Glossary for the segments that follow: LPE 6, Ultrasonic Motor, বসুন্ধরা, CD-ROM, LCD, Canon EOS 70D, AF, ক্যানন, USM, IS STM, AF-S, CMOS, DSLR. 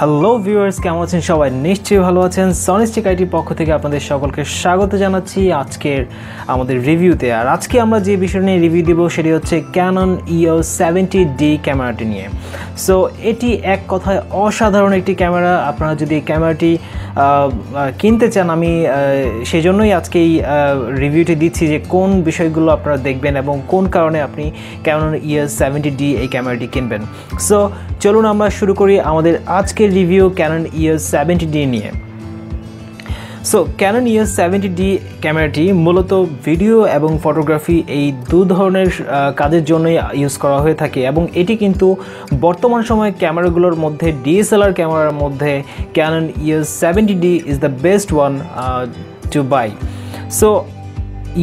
Hello viewers, কেমন আছেন সবাই? নিশ্চয়ই ভালো আছেন। সনিস্টিক আইটির পক্ষ থেকে আপনাদের সকলকে স্বাগত জানাচ্ছি আজকের আমাদের রিভিউতে। আর আজকে আমরা যে বিষয় নিয়ে রিভিউ দিব সেটি হচ্ছে ক্যানন EOS 70D ক্যামেরাটি নিয়ে। সো এটি এক কথায় অসাধারণ একটি ক্যামেরা। আপনারা যদি এই ক্যামেরাটি কিনতে চান, আমি সেই জন্যই আজকে এই রিভিউটি দিচ্ছি যে কোন বিষয়গুলো আপনারা দেখবেন এবং কোন কারণে আপনি ক্যানন EOS 70D এই ক্যামেরাটি কিনবেন। সো চলুন আমরা শুরু করি আমাদের আজকে রিভিউ ক্যানন EOS 70D নিয়ে। সো ক্যানন EOS 70D ক্যামেরাটি মূলত ভিডিও এবং ফটোগ্রাফি এই দু ধরনের কাজের জন্যই ইউজ করা হয়ে থাকে, এবং এটি কিন্তু বর্তমান সময়ে ক্যামেরাগুলোর মধ্যে DSLR ক্যামেরার মধ্যে ক্যানন EOS 70D is the best one to buy. So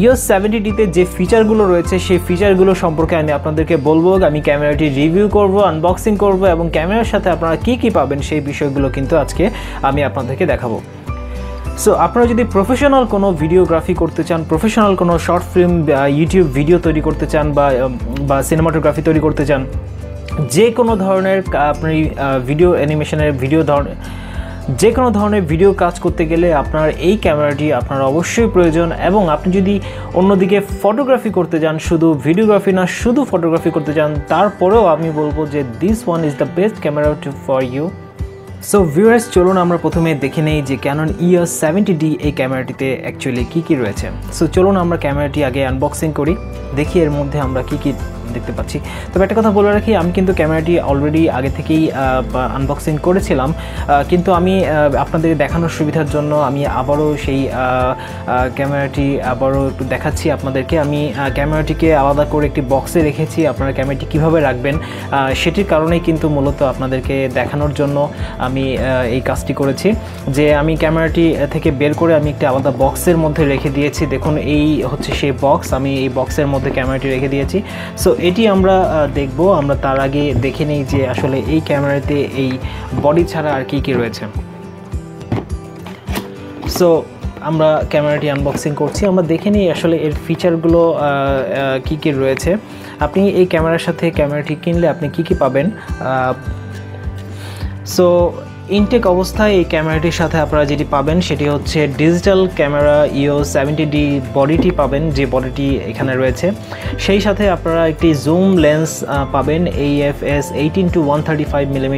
EOS 70Dতে যে ফিচারগুলো রয়েছে সেই ফিচারগুলো সম্পর্কে আমি আপনাদেরকে বলবো, আমি ক্যামেরাটি রিভিউ করব, আনবক্সিং করব, এবং ক্যামেরার সাথে আপনারা কী কী পাবেন সেই বিষয়গুলো কিন্তু আজকে আমি আপনাদেরকে দেখাবো। সো আপনারা যদি প্রফেশনাল কোনো ভিডিওগ্রাফি করতে চান, প্রফেশনাল কোনো শর্ট ফিল্ম ইউটিউব ভিডিও তৈরি করতে চান বা সিনেমাটোগ্রাফি তৈরি করতে চান, যে কোনো ধরনের আপনি ভিডিও অ্যানিমেশনের যে কোনো ধরনের ভিডিও কাজ করতে গেলে আপনার এই ক্যামেরাটি আপনার অবশ্যই প্রয়োজন। এবং আপনি যদি অন্যদিকে ফটোগ্রাফি করতে যান, শুধু ভিডিওগ্রাফি না শুধু ফটোগ্রাফি করতে চান, তারপরেও আমি বলবো যে this one is the best camera for you. So viewers, চলুন আমরা প্রথমে দেখে নেই যে ক্যানন EOS 70D এই ক্যামেরাটিতে অ্যাকচুয়ালি কী কী রয়েছে। সো চলুন আমরা ক্যামেরাটি আগে আনবক্সিং করি, দেখি এর মধ্যে আমরা কী কী দেখতে পাচ্ছি। তবে একটা কথা বলে রাখি, আমি কিন্তু ক্যামেরাটি অলরেডি আগে থেকেই আনবক্সিং করেছিলাম, কিন্তু আমি আপনাদের দেখানোর সুবিধার জন্য আমি আবারও সেই ক্যামেরাটি আবারও একটু দেখাচ্ছি আপনাদেরকে। আমি ক্যামেরাটিকে আলাদা করে একটি বক্সে রেখেছি, আপনারা ক্যামেরাটি কীভাবে রাখবেন সেটির কারণেই কিন্তু মূলত আপনাদেরকে দেখানোর জন্য আমি এই কাজটি করেছি, যে আমি ক্যামেরাটি থেকে বের করে আমি একটি আলাদা বক্সের মধ্যে রেখে দিয়েছি। দেখুন, এই হচ্ছে সেই বক্স, আমি এই বক্সের মধ্যে ক্যামেরাটি রেখে দিয়েছি। সো এটি আমরা দেখব। আমরা তার আগে দেখে নিই যে আসলে এই ক্যামেরাতে এই বডি ছাড়া আর কী কী রয়েছে। সো আমরা ক্যামেরাটি আনবক্সিং করছি, আমরা দেখে নিই আসলে এর ফিচারগুলো কী কী রয়েছে। আপনি এই ক্যামেরার সাথে ক্যামেরাটি কিনলে আপনি কী কী পাবেন। সো ইনটেক অবস্থায় এই ক্যামেরাটির সাথে আপনারা যেটি পাবেন সেটি হচ্ছে ডিজিটাল ক্যামেরা EOS 70D বডিটি পাবেন, যে বডিটি এখানে রয়েছে। সেই সাথে আপনারা একটি জুম লেন্স পাবেন AF-S 18-135mm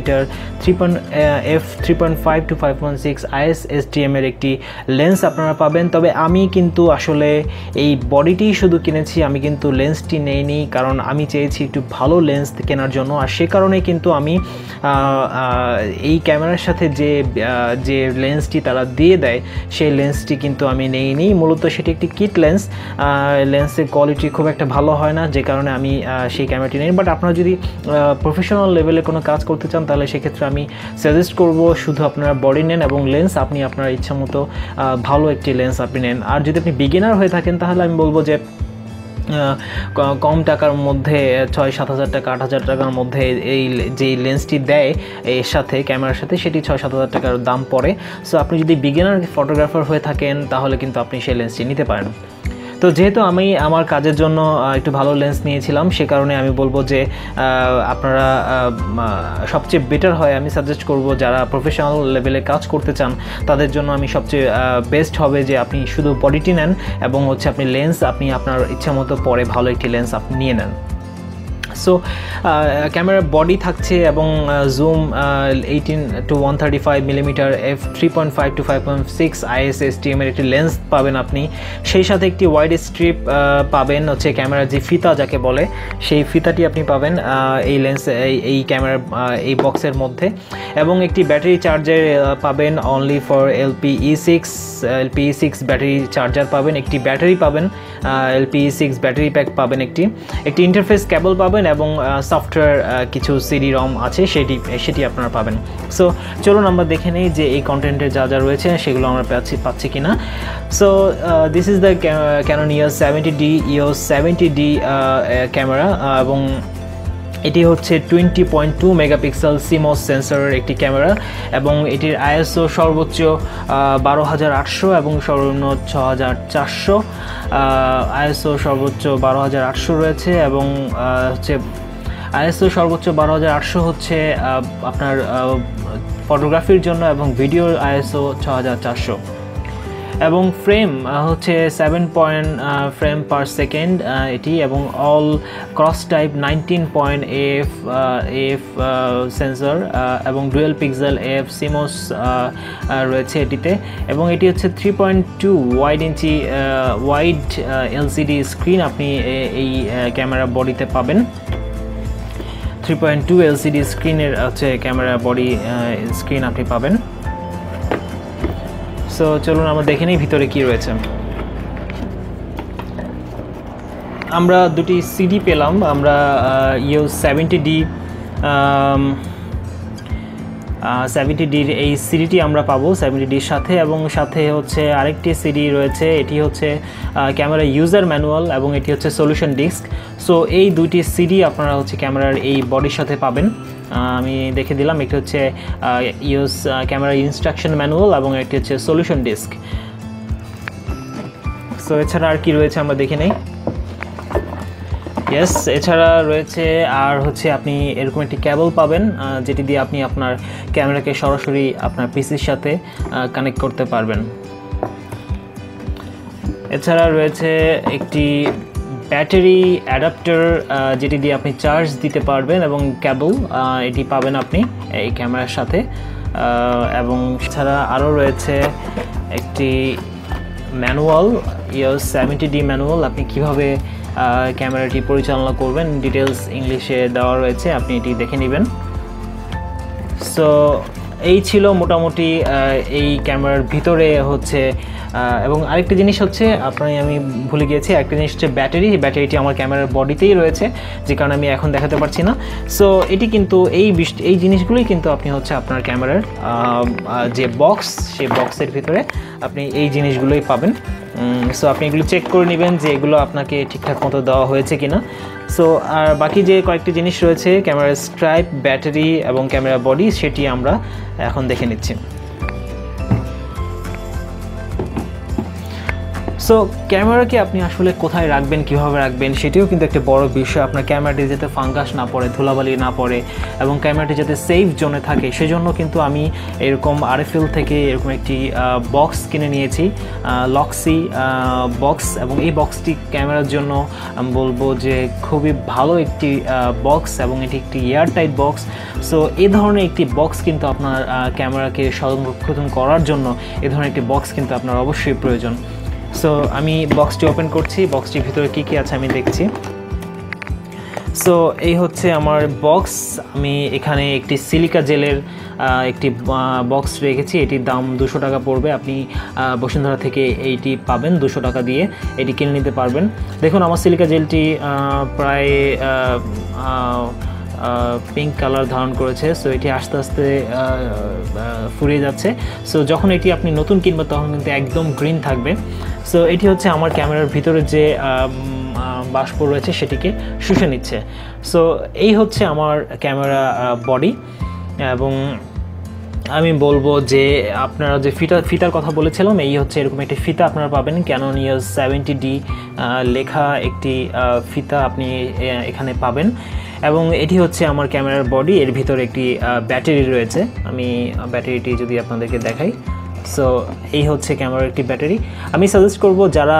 3.5 to 5.6 IS STM এর একটি লেন্স আপনারা পাবেন। তবে আমি কিন্তু আসলে এই বডিটি শুধু কিনেছি, আমি কিন্তু লেন্সটি নেইনি, কারণ আমি চেয়েছি একটু ভালো লেন্স কেনার জন্য। আর সে কারণে কিন্তু আমি এই ক্যামেরার সাথে যে লেন্সটি তারা দিয়ে দেয় সেই লেন্সটি কিন্তু আমি নেইনি। মূলত সেটি একটি কিট লেন্স, লেন্সের কোয়ালিটি খুব একটা ভালো হয় না, যে কারণে আমি সেই ক্যামেরাটি নেই। বাট আপনারা যদি প্রফেশনাল লেভেলে কোনো কাজ করতে চান তাহলে সেক্ষেত্রে আমি সাজেস্ট করব শুধু আপনারা বডি নেন এবং লেন্স আপনি আপনার ইচ্ছা মতো ভালো একটি লেন্স আপনি নেন। আর যদি আপনি বিগিনার হয়ে থাকেন তাহলে আমি বলবো যে কম টাকার মধ্যে 6-7 হাজার টাকা 8 হাজার টাকার মধ্যে এই যে লেন্সটি দেয় এর সাথে ক্যামেরার সাথে সেটি 6-7 হাজার টাকার দাম পড়ে। সো আপনি যদি বিগিনার ফটোগ্রাফার হয়ে থাকেন তাহলে কিন্তু আপনি সেই লেন্সটি নিতে পারেন। তো যেহেতু আমি আমার কাজের জন্য একটু ভালো লেন্স নিয়েছিলাম, সে কারণে আমি বলবো যে আপনারা সবচেয়ে বেটার হয়, আমি সাজেস্ট করব যারা প্রফেশনাল লেভেলে কাজ করতে চান তাদের জন্য আমি সবচেয়ে বেস্ট হবে যে আপনি শুধু বডিটি নেন এবং হচ্ছে আপনি লেন্স আপনি আপনার ইচ্ছা মতো পরে ভালো একটি লেন্স আপনি নিয়ে নেন। সো ক্যামেরার বডি থাকছে এবং zoom 18-135mm f/3.5 to 5.6 ISSTM এর একটি লেন্স পাবেন আপনি। সেই সাথে একটি ওয়াইড স্ট্রিপ পাবেন, হচ্ছে ক্যামেরার যে ফিতা যাকে বলে সেই ফিতাটি আপনি পাবেন এই লেন্স এই ক্যামেরার এই বক্সের মধ্যে, এবং একটি ব্যাটারি চার্জার পাবেন only for LPE 6 battery charger পাবেন, একটি ব্যাটারি পাবেন LPE 6 ব্যাটারি প্যাক পাবেন, একটি ইন্টারফেস কেবল পাবেন, এবং সফটওয়্যার কিছু CD-ROM আছে সেটি আপনারা পাবেন। সো চলুন আমরা দেখে নেই যে এই কন্টেন্টের যা যা রয়েছে সেগুলো আমরা পাচ্ছি কিনা। So this is the ক্যানন EOS 70D camera, এবং এটি হচ্ছে 20.2 মেগাপিক্সেল CMOS সেন্সরের একটি ক্যামেরা, এবং এটির ISO সর্বোচ্চ 12800 এবং সর্বনিম্ন 6400। ISO সর্বোচ্চ 12800 রয়েছে, এবং হচ্ছে ISO সর্বোচ্চ 12800 হচ্ছে আপনার ফটোগ্রাফির জন্য এবং ভিডিওর ISO 6400 এবং ফ্রেম হচ্ছে 7 ফ্রেম পার সেকেন্ড এটি এবং all cross type 19 AF sensor এবং ডুয়েল পিক্সেল AF CMOS রয়েছে এটিতে এবং এটি হচ্ছে 3.2 wide inch wide LCD screen আপনি এই ক্যামেরা বডিতে পাবেন 3.2 LCD স্ক্রিনের হচ্ছে ক্যামেরা বডি স্ক্রিন আপনি পাবেন সো চলুন আমরা দেখে নেই ভিতরে কি রয়েছে আমরা দুটি সিডি পেলাম আমরা EOS 70D 70D এর এই সিডিটি আমরা পাবো 70D এর সাথে এবং সাথে হচ্ছে আরেকটি সিডি রয়েছে এটি হচ্ছে ক্যামেরা ইউজার ম্যানুয়াল এবং এটি হচ্ছে সলিউশন ডিস্ক সো এই দুটি সিডি আপনারা হচ্ছে ক্যামেরার এই বডির সাথে পাবেন আমি দেখে দিলাম একটি হচ্ছে EOS ক্যামেরা ইনস্ট্রাকশন ম্যানুয়াল এবং একটি হচ্ছে সলিউশন ডিস্ক সো এছাড়া আর কি রয়েছে আমরা দেখে নেই यस এছাড়া রয়েছে আর হচ্ছে আপনি এরকম একটি কেবল পাবেন যেটি দিয়ে আপনি আপনার ক্যামেরাকে সরাসরি আপনার পিসির সাথে কানেক্ট করতে পারবেন এছাড়া রয়েছে একটি ব্যাটারি অ্যাডাপ্টার যেটি দিয়ে আপনি চার্জ দিতে পারবেন এবং কেবল এটি পাবেন আপনি এই ক্যামেরার সাথে এবং এছাড়া আরও রয়েছে একটি ম্যানুয়াল EOS 70D ম্যানুয়াল আপনি কিভাবে ক্যামেরাটি পরিচালনা করবেন ডিটেলস ইংলিশে দেওয়া রয়েছে আপনি এটি দেখে নেবেন সো এই ছিল মোটামুটি এই ক্যামেরার ভিতরে হচ্ছে এবং আরেকটি জিনিস হচ্ছে আপনার আমি ভুলে গিয়েছি একটা জিনিস হচ্ছে ব্যাটারিটি আমার ক্যামেরার বডিতেই রয়েছে যে কারণে আমি এখন দেখাতে পারছি না সো এটি কিন্তু এই জিনিসগুলোই কিন্তু আপনি হচ্ছে আপনার ক্যামেরার যে বক্স সেই বক্সের ভিতরে আপনি এই জিনিসগুলোই পাবেন সো আপনি এগুলো চেক করে নেবেন যে এগুলো আপনাকে ঠিকঠাক মতো দেওয়া হয়েছে কিনা সো আর বাকি যে কয়েকটি জিনিস রয়েছে ক্যামেরার স্ট্রাইপ ব্যাটারি এবং ক্যামেরা বডি সেটি আমরা এখন দেখে নিচ্ছি সো ক্যামেরাকে আপনি আসলে কোথায় রাখবেন কীভাবে রাখবেন সেটিও কিন্তু একটা বড় বিষয় আপনার ক্যামেরাটি যাতে ফাঙ্গাস না পড়ে ধুলাবালি না পড়ে এবং ক্যামেরাটি যাতে সেফ জোনে থাকে সেজন্য কিন্তু আমি এরকম RFL থেকে এরকম একটি বক্স কিনে নিয়েছি লক্সি বক্স এবং এই বক্সটি ক্যামেরার জন্য আমি বলবো যে খুবই ভালো একটি বক্স এবং এটি একটি এয়ার টাইট বক্স সো এই ধরনের একটি বক্স কিন্তু আপনার ক্যামেরাকে সংরক্ষণ করার জন্য এ ধরনের একটি বক্স কিন্তু আপনার অবশ্যই প্রয়োজন সো আমি বক্সটি ওপেন করছি বক্সটির ভিতরে কী কী আছে আমি দেখছি সো এই হচ্ছে আমার বক্স আমি এখানে একটি সিলিকা জেলের একটি বক্স রেখেছি এটির দাম 200 টাকা পড়বে আপনি বসুন্ধরা থেকে এইটি পাবেন 200 টাকা দিয়ে এটি কিনে নিতে পারবেন দেখুন আমার সিলিকা জেলটি প্রায় পিঙ্ক কালার ধারণ করেছে সো এটি আস্তে আস্তে ফুরিয়ে যাচ্ছে সো যখন এটি আপনি নতুন কিনবেন তখন কিন্তু একদম গ্রিন থাকবে সো এটি হচ্ছে আমার ক্যামেরার ভিতরে যে বাষ্প রয়েছে সেটিকে শুষে নিচ্ছে সো এই হচ্ছে আমার ক্যামেরা বডি এবং আমি বলবো যে আপনারা যে ফিতার কথা বলেছিলাম এই হচ্ছে এরকম একটি ফিতা আপনারা পাবেন Canon EOS 70D লেখা একটি ফিতা আপনি এখানে পাবেন এবং এটি হচ্ছে আমার ক্যামেরার বডি এর ভিতরে একটি ব্যাটারি রয়েছে আমি ব্যাটারিটি যদি আপনাদেরকে দেখাই সো এই হচ্ছে ক্যামেরার একটি ব্যাটারি আমি সাজেস্ট করব যারা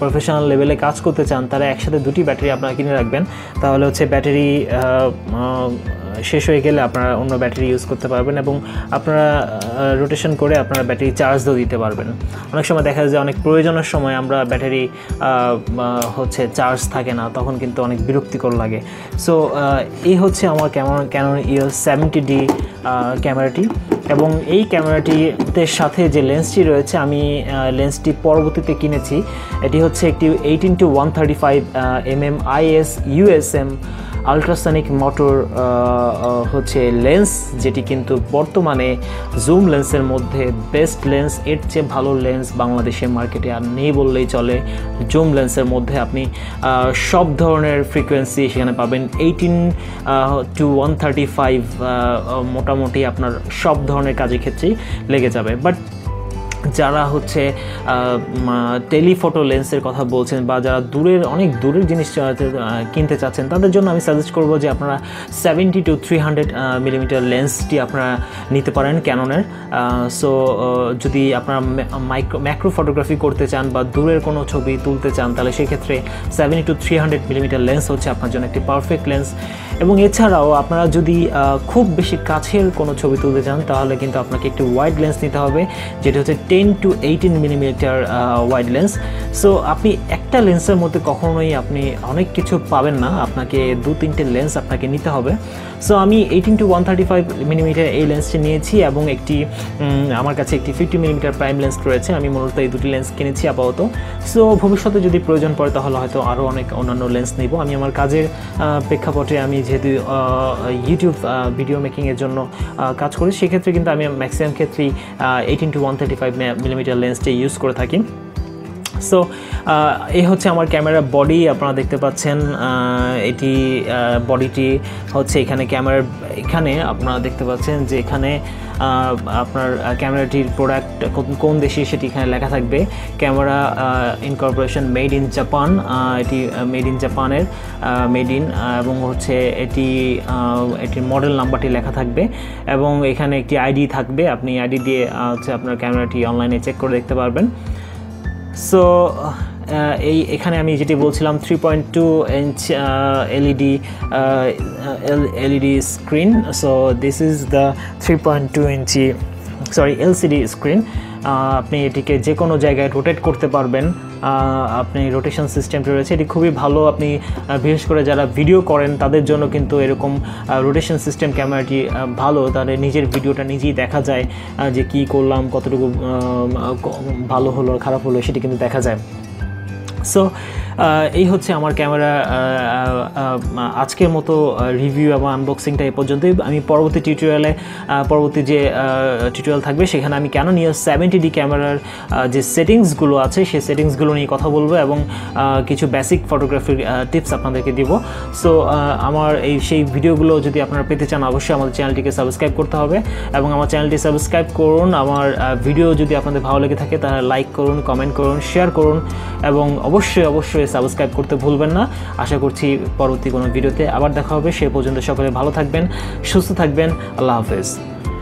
প্রফেশনাল লেভেলে কাজ করতে চান তারা একসাথে দুটি ব্যাটারি আপনারা কিনে রাখবেন তাহলে হচ্ছে ব্যাটারি শেষ হয়ে গেলে আপনারা অন্য ব্যাটারি ইউজ করতে পারবেন এবং আপনারা রোটেশন করে আপনারা ব্যাটারি চার্জও দিতে পারবেন অনেক সময় দেখা যায় অনেক প্রয়োজনের সময় আমরা ব্যাটারি হচ্ছে চার্জ থাকে না তখন কিন্তু অনেক বিরক্তিকর লাগে সো এই হচ্ছে আমার Canon EOS 70D ক্যামেরাটি এবং এই ক্যামেরাটিতে সাথে যে লেন্সটি রয়েছে আমি লেন্সটি পরবর্তীতে কিনেছি এটি হচ্ছে একটি 18-135mm IS USM Ultrasonic Motor হচ্ছে লেন্স যেটি কিন্তু বর্তমানে জুম লেন্সের মধ্যে বেস্ট লেন্স এর চেয়ে ভালো লেন্স বাংলাদেশের মার্কেটে আর নেই বললেই চলে জুম লেন্সের মধ্যে আপনি সব ধরনের ফ্রিকোয়েন্সি সেখানে পাবেন 18-135 মোটামুটি আপনার সব ধরনের কাজের ক্ষেত্রেই লেগে যাবে বাট যারা হচ্ছে টেলিফটো লেন্সের কথা বলছেন বা যারা দূরের অনেক দূরের জিনিস কিনতে চাচ্ছেন তাদের জন্য আমি সাজেস্ট করব যে আপনারা 70-300 mm লেন্সটি আপনারা নিতে পারেন ক্যাননের। সো যদি আপনারা ম্যাক্রো ফটোগ্রাফি করতে চান বা দূরের কোনো ছবি তুলতে চান তাহলে সেক্ষেত্রে 70-300 mm লেন্স হচ্ছে আপনার জন্য একটি পারফেক্ট লেন্স। এবং এছাড়াও আপনারা যদি খুব বেশি কাছের কোনো ছবি তুলতে চান তাহলে কিন্তু আপনাকে একটি ওয়াইড লেন্স নিতে হবে, যেটা হচ্ছে 10-18 mm ওয়াইড লেন্স। সো আপনি একটা লেন্সের মধ্যে কখনোই আপনি অনেক কিছু পাবেন না, আপনাকে দু তিনটে লেন্স আপনাকে নিতে হবে। সো আমি 18-135 mm এই লেন্সটি নিয়েছি এবং একটি আমার কাছে একটি 50 mm প্রাইম লেন্স রয়েছে। আমি মূলত এই দুটি লেন্স কিনেছি আপাতত। সো ভবিষ্যতে যদি প্রয়োজন পড়ে তাহলে হয়তো আরও অনেক অন্যান্য লেন্স নেব। আমি আমার কাজের প্রেক্ষাপটে আমি যেহেতু ইউটিউব ভিডিও মেকিংয়ের জন্য কাজ করি সেক্ষেত্রে কিন্তু আমি ম্যাক্সিমাম ক্ষেত্রেই 18-135 mm লেন্সটি ইউজ করে থাকি। সো এই হচ্ছে আমার ক্যামেরার বডি, আপনারা দেখতে পাচ্ছেন এটি বডিটি হচ্ছে এখানে ক্যামেরার এখানে আপনারা দেখতে পাচ্ছেন যে এখানে আপনার ক্যামেরাটির প্রোডাক্ট কোন দেশে সেটি এখানে লেখা থাকবে। Camera incorporation made in Japan, এটি মেড ইন জাপানের মেড ইন, এবং হচ্ছে এটির মডেল নাম্বারটি লেখা থাকবে এবং এখানে একটি আইডি থাকবে। আপনি আইডি দিয়ে হচ্ছে আপনার ক্যামেরাটি অনলাইনে চেক করে দেখতে পারবেন। সো এই এখানে আমি যেটি বলছিলাম 3.2 inch LED screen. So this is the 3.2 inch sorry LCD screen. আপনি এটিকে যে কোনো জায়গায় রোটেট করতে পারবেন, আপনি রোটেশন সিস্টেমটি রয়েছে, এটি খুবই ভালো। আপনি বিশেষ করে যারা ভিডিও করেন তাদের জন্য কিন্তু এরকম রোটেশন সিস্টেম ক্যামেরাটি ভালো, তাহলে নিজের ভিডিওটা নিজেই দেখা যায় যে কি করলাম, কতটুকু ভালো হলো খারাপ হলো সেটি কিন্তু দেখা যায়। সো এই হচ্ছে আমার ক্যামেরা আজকের মতো রিভিউ এবং আনবক্সিংটা এ পর্যন্তই। আমি পরবর্তী টিউটোরিয়ালে পরবর্তী যে টিউটোরিয়াল থাকবে সেখানে আমি Canon EOS 70D ক্যামেরার যে সেটিংসগুলো আছে সেই সেটিংসগুলো নিয়ে কথা বলবো এবং কিছু বেসিক ফটোগ্রাফির টিপস আপনাদেরকে দিব। সো আমার এই সেই ভিডিওগুলো যদি আপনারা পেতে চান অবশ্যই আমাদের চ্যানেলটিকে সাবস্ক্রাইব করতে হবে এবং আমার চ্যানেলটি সাবস্ক্রাইব করুন। আমার ভিডিও যদি আপনাদের ভালো লেগে থাকে তাহলে লাইক করুন, কমেন্ট করুন, শেয়ার করুন এবং অবশ্যই সাবস্ক্রাইব করতে ভুলবেন না। আশা করছি পরবর্তী কোনো ভিডিওতে আবার দেখা হবে। সে পর্যন্ত সকলে ভালো থাকবেন, সুস্থ থাকবেন। আল্লাহ হাফেজ।